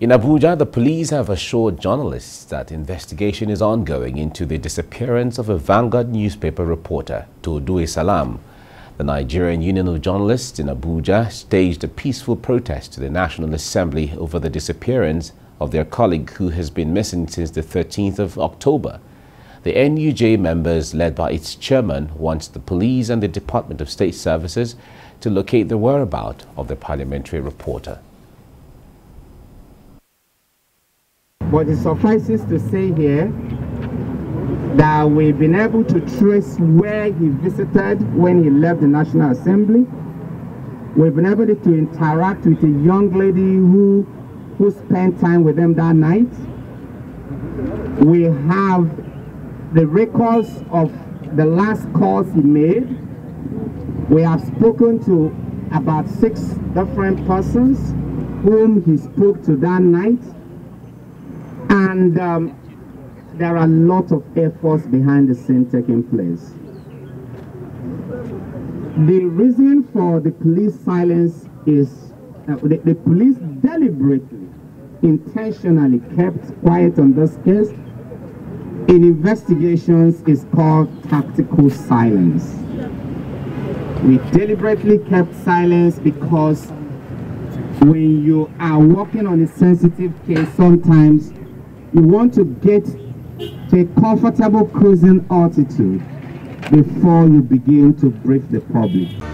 In Abuja, the police have assured journalists that investigation is ongoing into the disappearance of a Vanguard newspaper reporter, Tordue Salam. The Nigerian Union of Journalists in Abuja staged a peaceful protest to the National Assembly over the disappearance of their colleague who has been missing since the 13th of October. The NUJ members, led by its chairman, wants the police and the Department of State Services to locate the whereabouts of the parliamentary reporter. But it suffices to say here that we've been able to trace where he visited when he left the National Assembly. We've been able to interact with a young lady who spent time with them that night. We have the records of the last calls he made. We have spoken to about 6 different persons whom he spoke to that night. And there are a lot of efforts behind the scene taking place. The reason for the police silence is the police deliberately, intentionally kept quiet on this case. In investigations, it's called tactical silence. We deliberately kept silence because when you are working on a sensitive case, sometimes you want to get to a comfortable cruising altitude before you begin to brief the public.